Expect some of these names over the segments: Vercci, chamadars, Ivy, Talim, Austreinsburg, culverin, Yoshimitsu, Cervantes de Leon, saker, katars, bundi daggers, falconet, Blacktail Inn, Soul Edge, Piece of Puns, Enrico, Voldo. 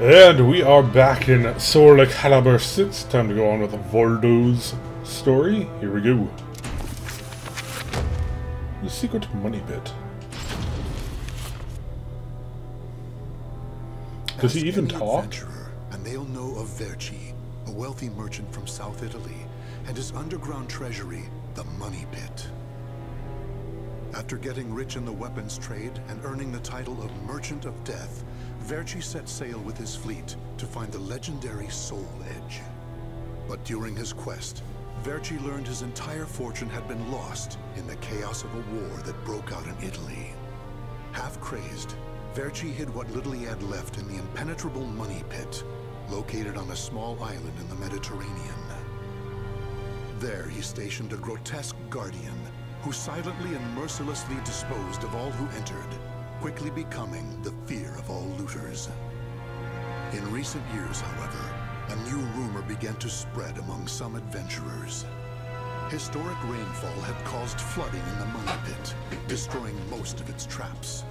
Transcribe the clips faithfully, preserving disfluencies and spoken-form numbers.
And we are back in Sorlik Halaber six. Time to go on with Voldo's story. Here we go. The secret money pit. Does he even talk? And they'll know of Vercci, a wealthy merchant from South Italy, and his underground treasury, the money pit. After getting rich in the weapons trade and earning the title of Merchant of Death, Vercci set sail with his fleet to find the legendary Soul Edge. But during his quest, Vercci learned his entire fortune had been lost in the chaos of a war that broke out in Italy. Half-crazed, Vercci hid what little he had left in the impenetrable money pit, located on a small island in the Mediterranean. There he stationed a grotesque guardian, who silently and mercilessly disposed of all who entered, quickly becoming the fear of all looters. In recent years, however, a new rumor began to spread among some adventurers. Historic rainfall had caused flooding in the money pit, destroying most of its traps.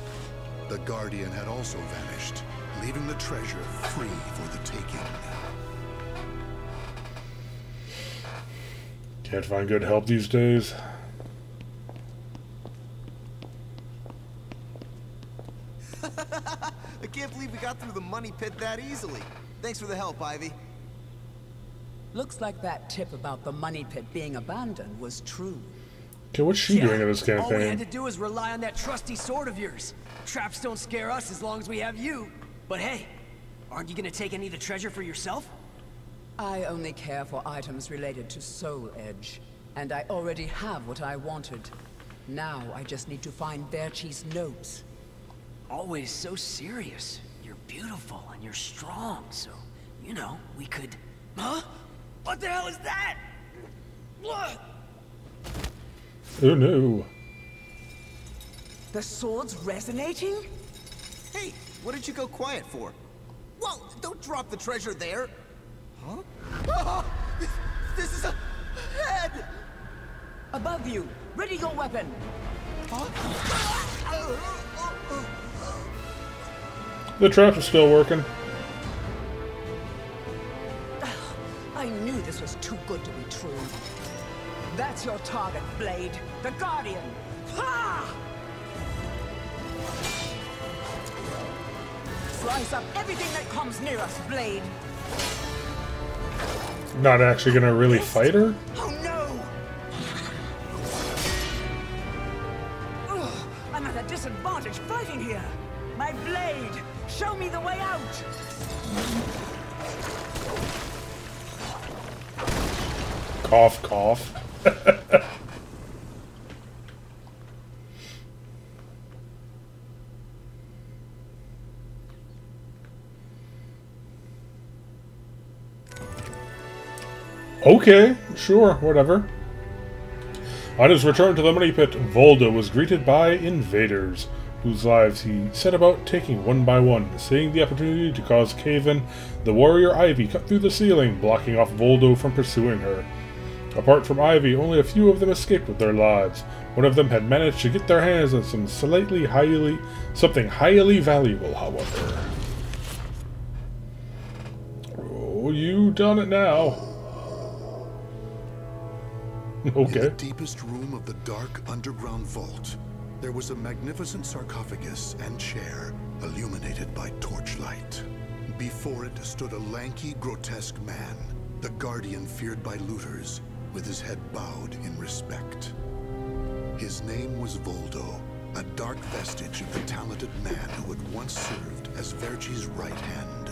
The guardian had also vanished, leaving the treasure free for the taking. Can't find good help these days. I can't believe we got through the money pit that easily. Thanks for the help, Ivy. Looks like that tip about the money pit being abandoned was true. Okay, what's she yeah. doing in this campaign? All we had to do was rely on that trusty sword of yours. Traps don't scare us as long as we have you. But hey, aren't you gonna take any of the treasure for yourself? I only care for items related to Soul Edge, and I already have what I wanted. Now I just need to find Vercci's notes. Always so serious. You're beautiful and you're strong, so, you know, we could... Huh? What the hell is that? Look! Oh no. The sword's resonating? Hey, what did you go quiet for? Well, don't drop the treasure there. Huh? Oh, this, this is a head! Above you. Ready your weapon. Huh? The traps are still working. I knew this was too good to be true. That's your target, Blade. The Guardian. Ha! Slice up everything that comes near us, Blade. Not actually gonna really fight her? Oh no! Ugh, I'm at a disadvantage fighting here. My blade! Show me the way out! Cough, cough. Okay, sure, whatever. On his return to the money pit, Voldo was greeted by invaders, whose lives he set about taking one by one, seeing the opportunity to cause cave-in. The warrior Ivy cut through the ceiling, blocking off Voldo from pursuing her. Apart from Ivy, only a few of them escaped with their lives. One of them had managed to get their hands on some slightly highly, something highly valuable, however. Oh, you done it now. Okay. In the deepest room of the dark underground vault, there was a magnificent sarcophagus and chair, illuminated by torchlight. Before it stood a lanky, grotesque man, the guardian feared by looters, with his head bowed in respect. His name was Voldo, a dark vestige of the talented man who had once served as Vercci's right hand.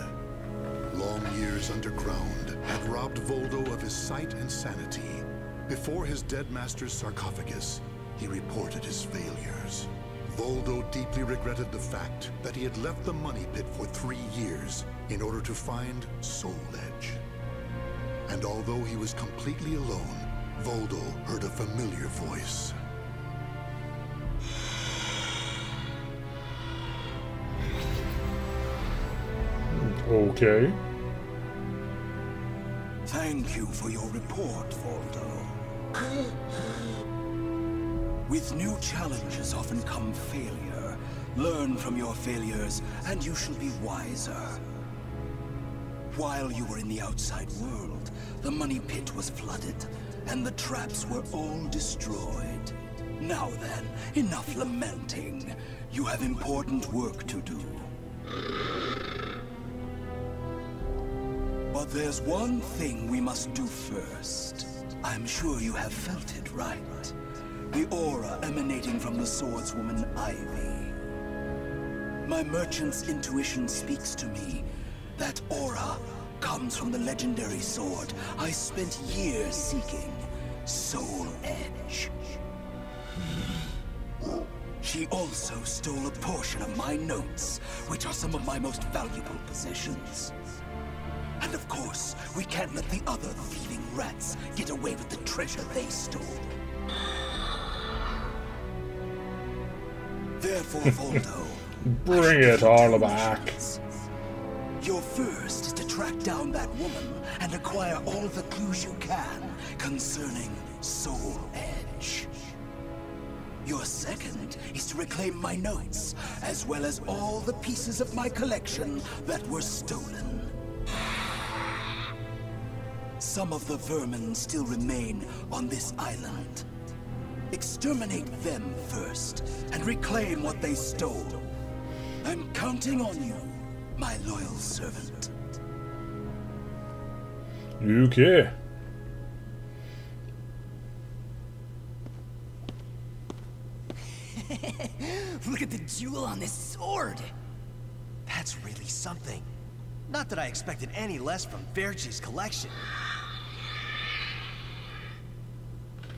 Long years underground had robbed Voldo of his sight and sanity. Before his dead master's sarcophagus, he reported his failures. Voldo deeply regretted the fact that he had left the money pit for three years in order to find Soul Edge. And although he was completely alone, Voldo heard a familiar voice. Okay. Thank you for your report, Voldo. With new challenges often come failure. Learn from your failures, and you shall be wiser. While you were in the outside world, the money pit was flooded, and the traps were all destroyed. Now then, enough lamenting. You have important work to do. But there's one thing we must do first. I'm sure you have felt it, right? The aura emanating from the swordswoman Ivy. My merchant's intuition speaks to me. That aura comes from the legendary sword I spent years seeking, Soul Edge. She also stole a portion of my notes, which are some of my most valuable possessions. And of course, we can't let the other thieving rats get away with the treasure they stole. Therefore, Voldo, bring it all back. Your first is to track down that woman and acquire all the clues you can concerning Soul Edge. Your second is to reclaim my notes, as well as all the pieces of my collection that were stolen. Some of the vermin still remain on this island. Exterminate them first, and reclaim what they stole. I'm counting on you, my loyal servant. Okay. Look at the jewel on this sword. That's really something. Not that I expected any less from Vercci's collection.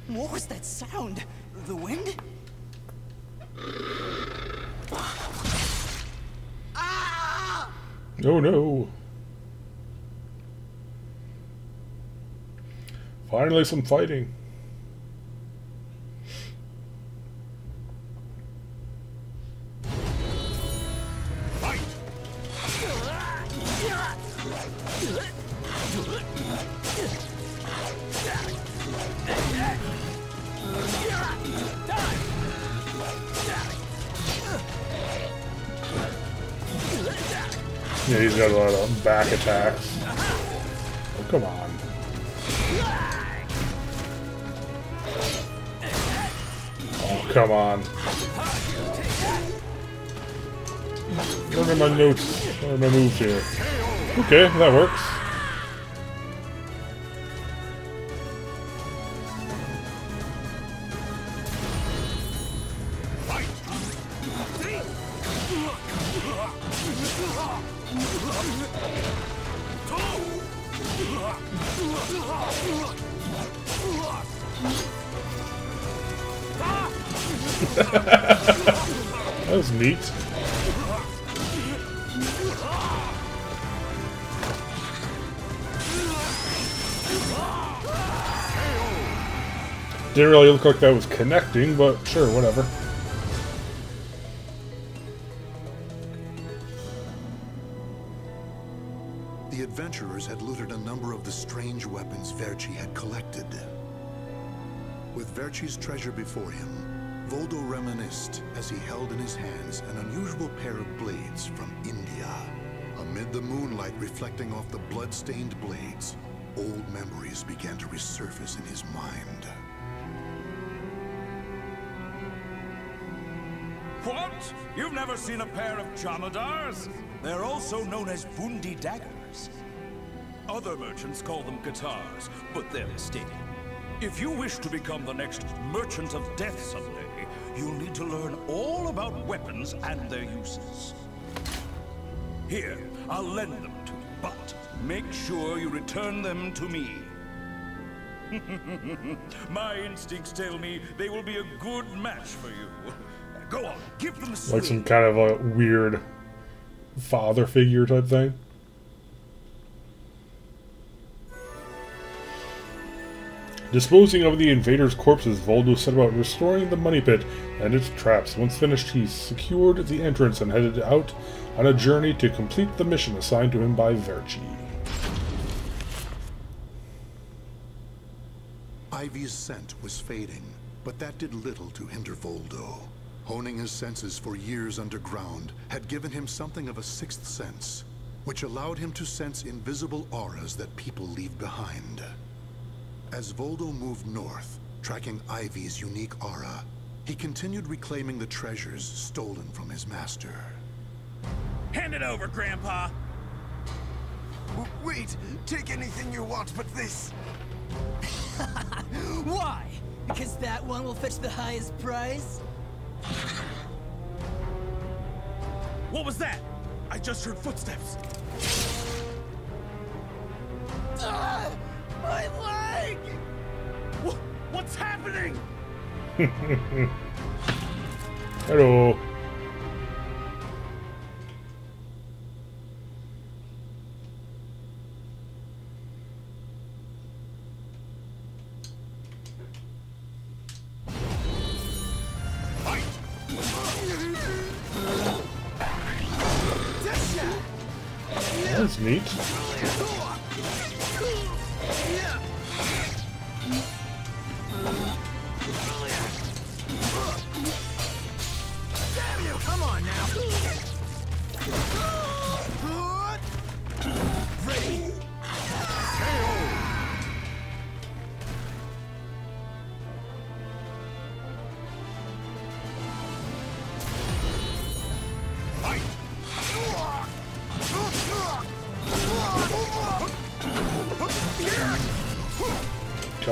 What was that sound? The wind? Oh no. Finally some fighting. Fight. Yeah, he's got a lot of back attacks. Oh, come on. Oh, come on. Look at my notes. Look at my moves here. Okay, that works. That was neat. Didn't really look like that was connecting, but sure, whatever. The adventurers had looted a number of the strange weapons Vercci had collected. With Verci's treasure before him, Voldo reminisced as he held in his hands an unusual pair of blades from India. Amid the moonlight reflecting off the blood-stained blades, old memories began to resurface in his mind. What? You've never seen a pair of chamadars? They're also known as bundi daggers. Other merchants call them katars, but they're mistaken. If you wish to become the next merchant of death someday, you'll need to learn all about weapons and their uses. Here, I'll lend them to you, but make sure you return them to me. My instincts tell me they will be a good match for you. Go on, give them some. Like some kind of a weird father figure type thing. Disposing of the invaders' corpses, Voldo set about restoring the money pit and its traps. Once finished, he secured the entrance and headed out on a journey to complete the mission assigned to him by Vercci. Ivy's scent was fading, but that did little to hinder Voldo. Honing his senses for years underground had given him something of a sixth sense, which allowed him to sense invisible auras that people leave behind. As Voldo moved north, tracking Ivy's unique aura, he continued reclaiming the treasures stolen from his master. Hand it over, Grandpa! Wait! Take anything you want but this! Why? Because that one will fetch the highest price? What was that? I just heard footsteps. Ah, my leg! What, what's happening? Hello. Neat. Come on now. Ready. Come on.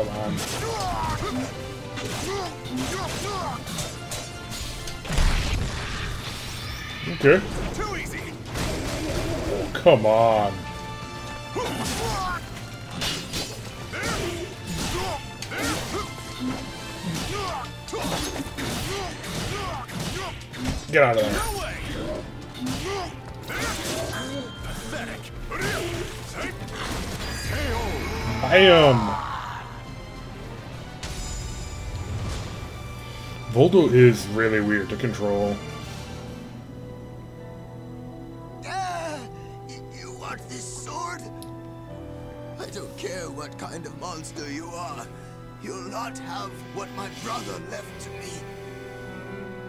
Okay. Too easy. Oh, come on. Get out of there. No way. I am. Voldo is really weird to control. Ah, you want this sword? I don't care what kind of monster you are. You'll not have what my brother left to me.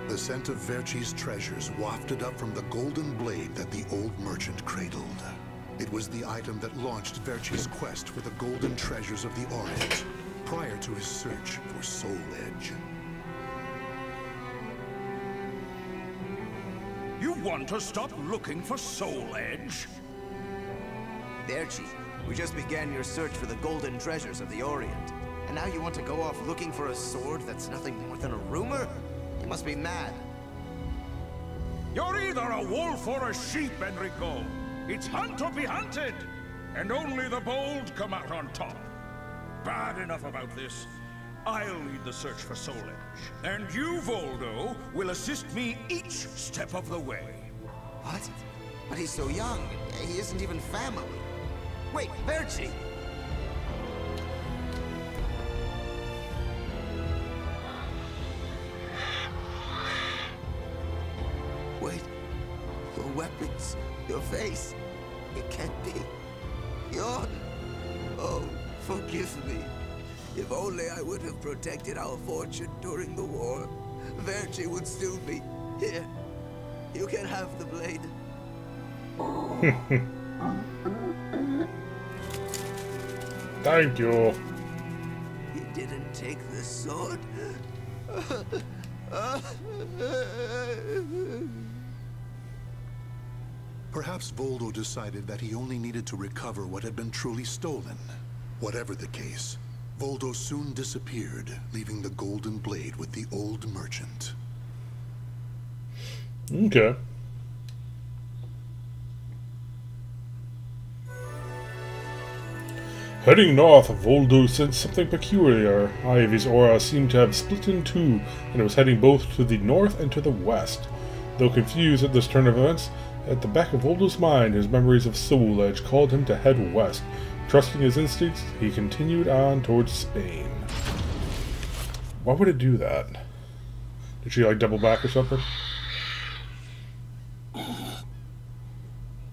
The scent of Vercci's treasures wafted up from the golden blade that the old merchant cradled. It was the item that launched Vercci's quest for the golden treasures of the Orient, prior to his search for Soul Edge. You want to stop looking for Soul Edge? Vercci, we just began your search for the golden treasures of the Orient. And now you want to go off looking for a sword that's nothing more than a rumor? You must be mad. You're either a wolf or a sheep, Enrico. It's hunt or be hunted. And only the bold come out on top. Bad enough about this. I'll lead the search for Soul Edge, and you, Voldo, will assist me each step of the way. What? But he's so young. He isn't even family. Wait, Vercci! Wait. Your weapons. Your face. It can't be. You're... Oh, forgive me. If only I would have protected our fortune during the war, Vercci would still be here. You can have the blade. Thank you. He didn't take the sword. Perhaps Voldo decided that he only needed to recover what had been truly stolen. Whatever the case, Voldo soon disappeared, leaving the golden blade with the old merchant. Okay. Heading north, Voldo sensed something peculiar. Ivy's aura seemed to have split in two, and it was heading both to the north and to the west. Though confused at this turn of events, at the back of Voldo's mind, his memories of Soul Edge called him to head west. Trusting his instincts, he continued on towards Spain. Why would it do that? Did she, like, double back or something?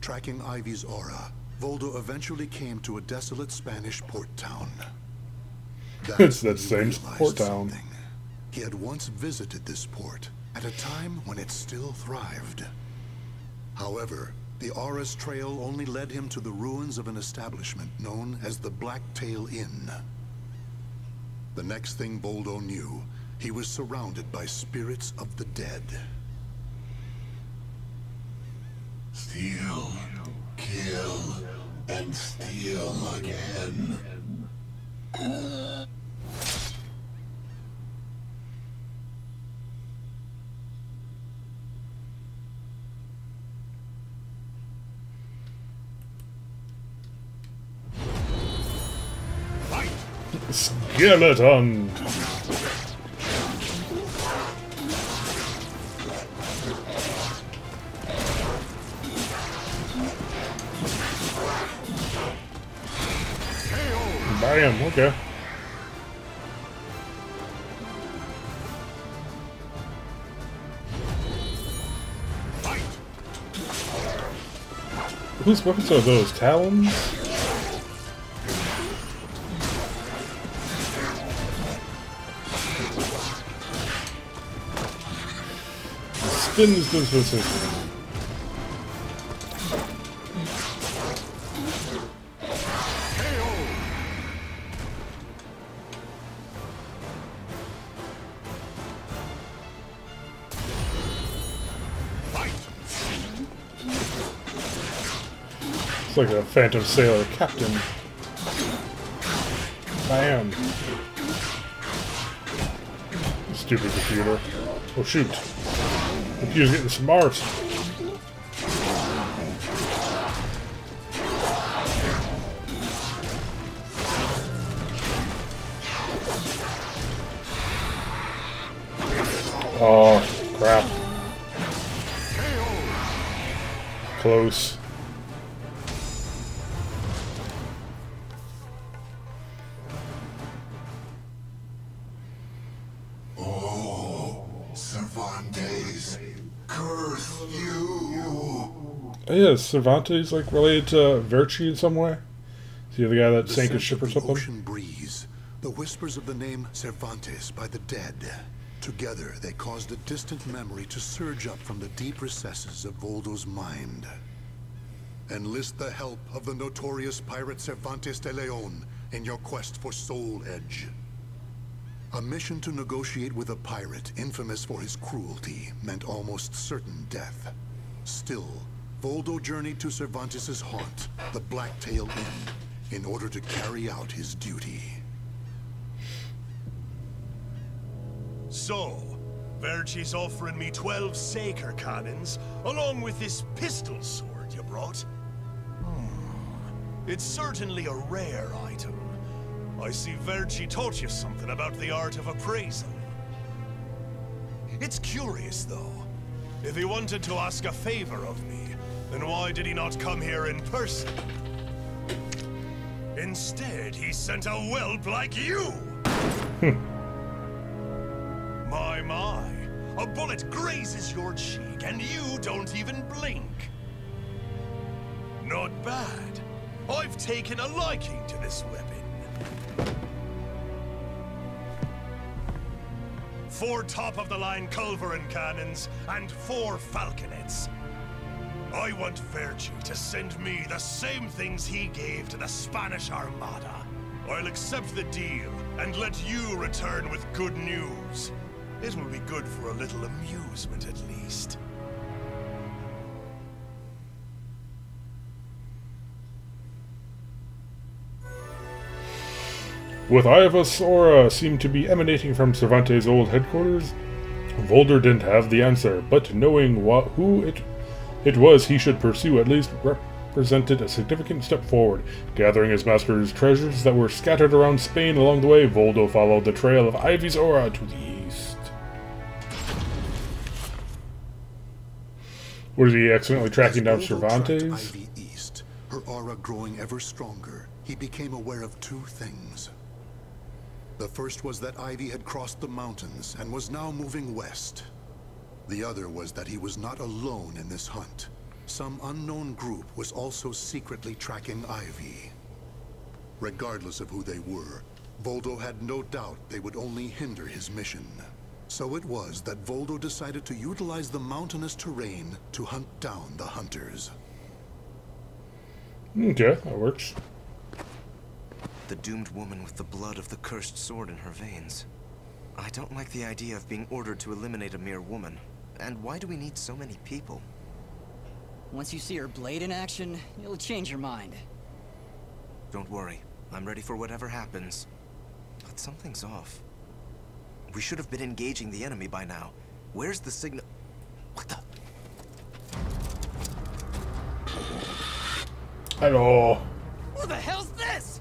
Tracking Ivy's aura, Voldo eventually came to a desolate Spanish port town. It's that same port town. Something. He had once visited this port, at a time when it still thrived. However, The Aura's trail only led him to the ruins of an establishment known as the Blacktail Inn. The next thing Voldo knew, he was surrounded by spirits of the dead. Steal, kill, and steal again. Uh. Skeleton! Damn, okay. Whose weapons are those? Talons? Spins this position. It's like a Phantom Sailor Captain. Bam. Stupid computer. Oh shoot. The computer's getting smart. Oh, crap. Close. Yeah, is Cervantes like related to Vercci in some way? Is he the guy that the sank his ship or something? The ocean breeze, the whispers of the name Cervantes by the dead. Together they caused a distant memory to surge up from the deep recesses of Voldo's mind. Enlist the help of the notorious pirate Cervantes de Leon in your quest for Soul Edge. A mission to negotiate with a pirate infamous for his cruelty meant almost certain death. Still, Voldo journeyed to Cervantes' haunt, the Blacktail Inn, in order to carry out his duty. So, Verci's offering me twelve Saker cannons, along with this pistol sword you brought. Hmm. It's certainly a rare item. I see Verci taught you something about the art of appraisal. It's curious, though. If he wanted to ask a favor of me, then why did he not come here in person? Instead, he sent a whelp like you! My, my. A bullet grazes your cheek, and you don't even blink. Not bad. I've taken a liking to this weapon. Four top-of-the-line culverin cannons, and four falconets. I want Vercci to send me the same things he gave to the Spanish Armada. I'll accept the deal and let you return with good news. It will be good for a little amusement at least. With Ivy's aura seemed to be emanating from Cervantes' old headquarters, Voldo didn't have the answer, but knowing what, who it It was he should pursue at least represented a significant step forward. Gathering his master's treasures that were scattered around Spain along the way, Voldo followed the trail of Ivy's aura to the east. Was he accidentally tracking down Cervantes? Ivy east, her aura growing ever stronger, he became aware of two things. The first was that Ivy had crossed the mountains and was now moving west. The other was that he was not alone in this hunt. Some unknown group was also secretly tracking Ivy. Regardless of who they were, Voldo had no doubt they would only hinder his mission. So it was that Voldo decided to utilize the mountainous terrain to hunt down the hunters. Okay, that works. The doomed woman with the blood of the cursed sword in her veins. I don't like the idea of being ordered to eliminate a mere woman. And why do we need so many people? Once you see her blade in action, you'll change your mind. Don't worry. I'm ready for whatever happens. But something's off. We should have been engaging the enemy by now. Where's the signal? What the? Hello. Who the hell's this?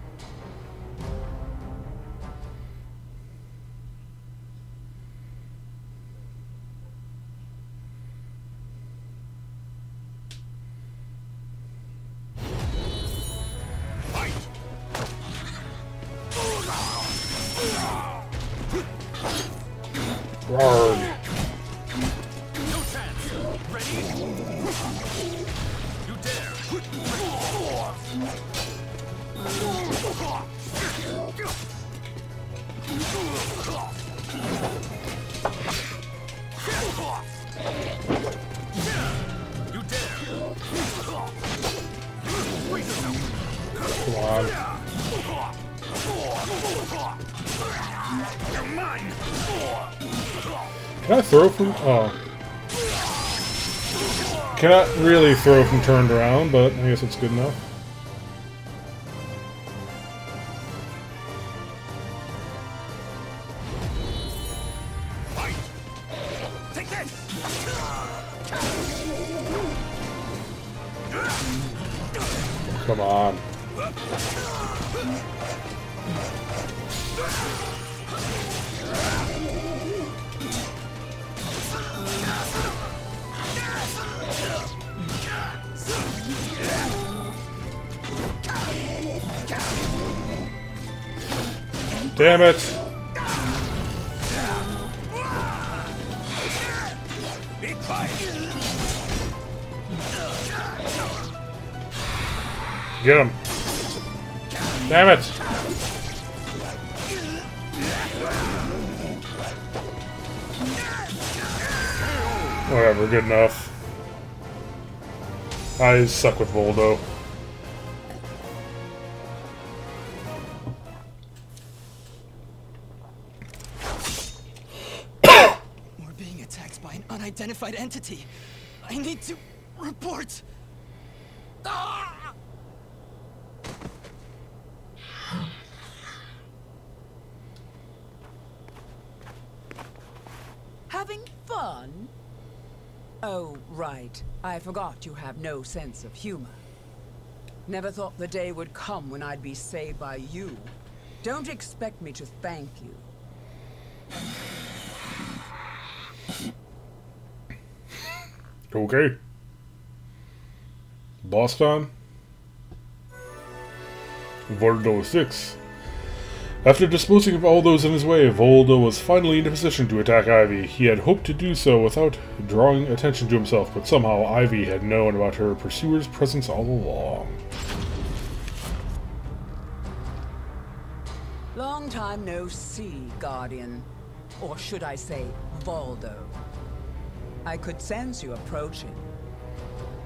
Can I throw from? Oh, cannot really throw from turned around, but I guess it's good enough. Come on. Damn it! Get him! Damn it! Whatever, good enough. I suck with Voldo. We're being attacked by an unidentified entity. I need to report. Ah! Having fun? Oh, right. I forgot you have no sense of humor. Never thought the day would come when I'd be saved by you. Don't expect me to thank you. Okay. Boss time. Voldo six. After disposing of all those in his way, Voldo was finally in a position to attack Ivy. He had hoped to do so without drawing attention to himself, but somehow Ivy had known about her pursuer's presence all along. Long time no see, Guardian. Or should I say, Voldo. I could sense you approaching.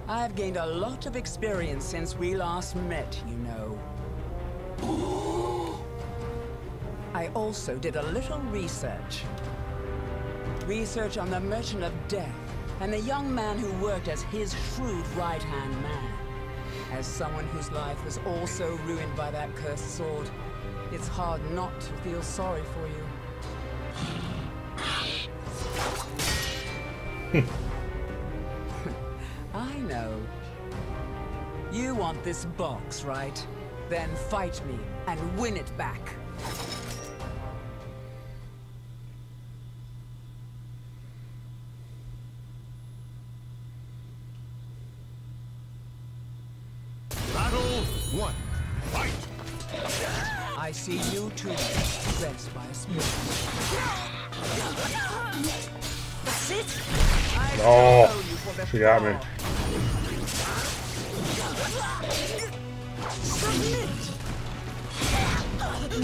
I've gained a lot of experience since we last met, you know. I also did a little research. Research on the Merchant of Death and the young man who worked as his shrewd right-hand man. As someone whose life was also ruined by that cursed sword, it's hard not to feel sorry for you. I know. You want this box, right? Then fight me and win it back. Battle one. Fight. I see you two possessed by a spirit. That's it. I oh, she got me.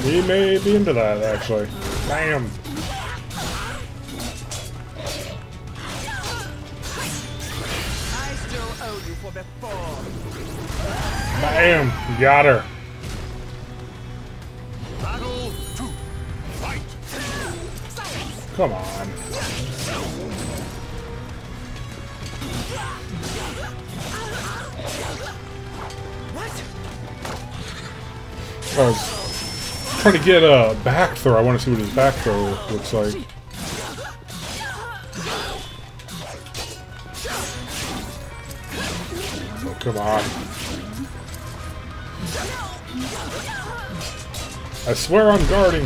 He may be into that, actually. Bam! I still owe you for before. Damn, got her. Battle two. Fight. Come on. I was trying to get a back throw. I want to see what his back throw looks like. Oh, come on. I swear I'm guarding.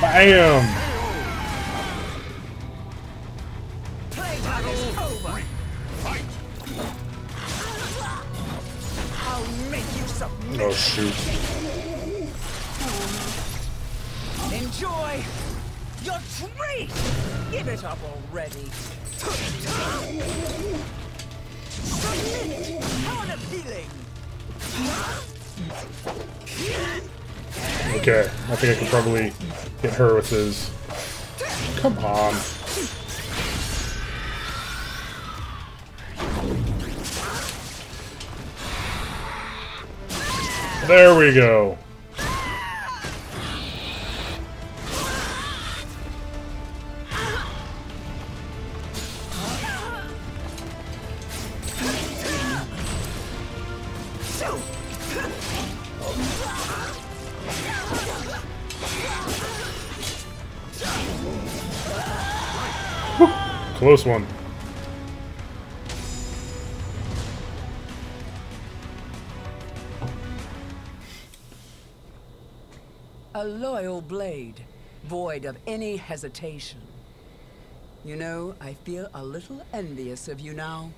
Bam! Oh shoot. Enjoy your treat. Give it up already. Submit. How appealing. Okay, I think I can probably hit her with his. Come on. There we go. Whew, close one. A loyal blade, void of any hesitation. You know, I feel a little envious of you now.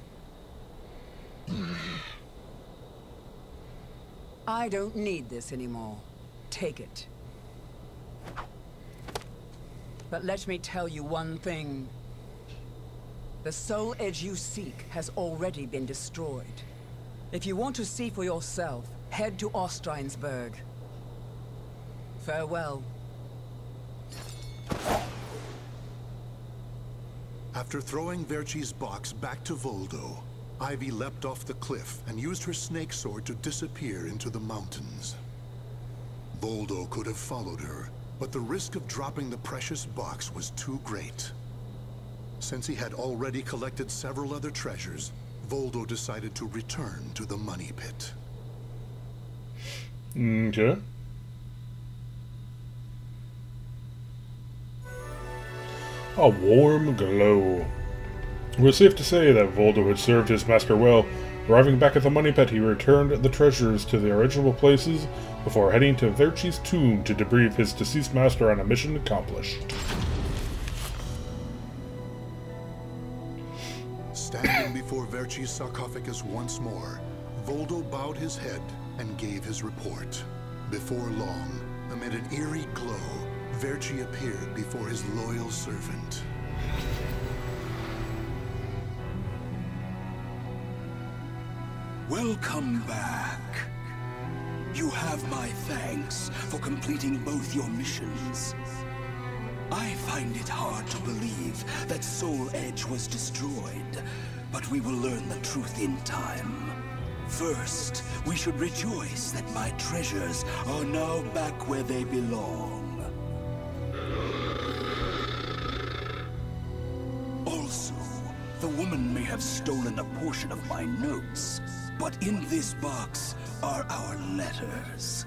I don't need this anymore. Take it. But let me tell you one thing. The Soul Edge you seek has already been destroyed. If you want to see for yourself, head to Austreinsburg. Farewell. After throwing Vercci's box back to Voldo, Ivy leapt off the cliff and used her snake sword to disappear into the mountains. Voldo could have followed her, but the risk of dropping the precious box was too great. Since he had already collected several other treasures, Voldo decided to return to the money pit. Okay. A warm glow. It was safe to say that Voldo had served his master well. Arriving back at the money pit, he returned the treasures to their original places before heading to Vercci's tomb to debrief his deceased master on a mission accomplished. Standing before Vercci's sarcophagus once more, Voldo bowed his head and gave his report. Before long, amid an eerie glow, Vercci appeared before his loyal servant. Welcome back. You have my thanks for completing both your missions. I find it hard to believe that Soul Edge was destroyed, but we will learn the truth in time. First, we should rejoice that my treasures are now back where they belong. The woman may have stolen a portion of my notes, but in this box are our letters.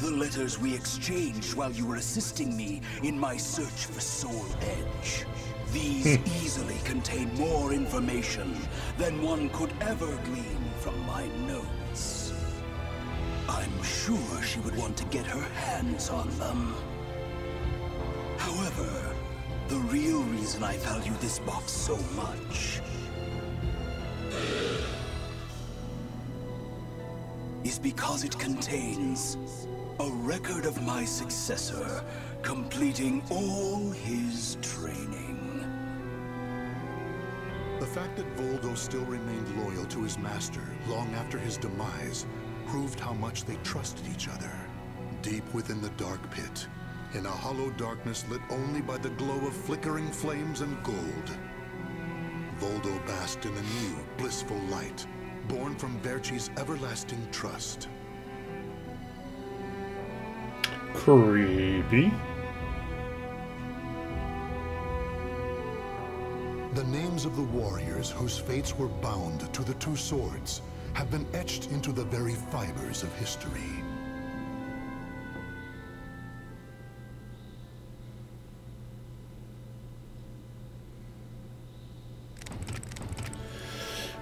The letters we exchanged while you were assisting me in my search for Soul Edge. These easily contain more information than one could ever glean from my notes. I'm sure she would want to get her hands on them. However, the real reason I value this box so much is because it contains a record of my successor completing all his training. The fact that Voldo still remained loyal to his master long after his demise proved how much they trusted each other. Deep within the dark pit, in a hollow darkness lit only by the glow of flickering flames and gold. Voldo basked in a new, blissful light, born from Vercci's everlasting trust. Creepy. The names of the warriors whose fates were bound to the two swords have been etched into the very fibers of history.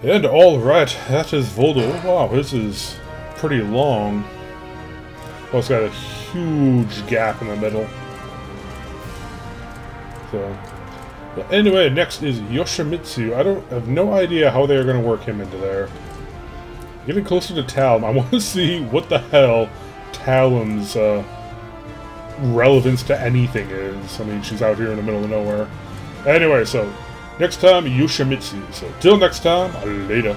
And all right, that is Voldo. Wow, this is pretty long. Oh, it's got a huge gap in the middle. So, but anyway, next is Yoshimitsu. I don't I have no idea how they are going to work him into there. Getting closer to Talim. I want to see what the hell Talim's uh, relevance to anything is. I mean, she's out here in the middle of nowhere. Anyway, so next time, Yoshimitsu. So till next time, later.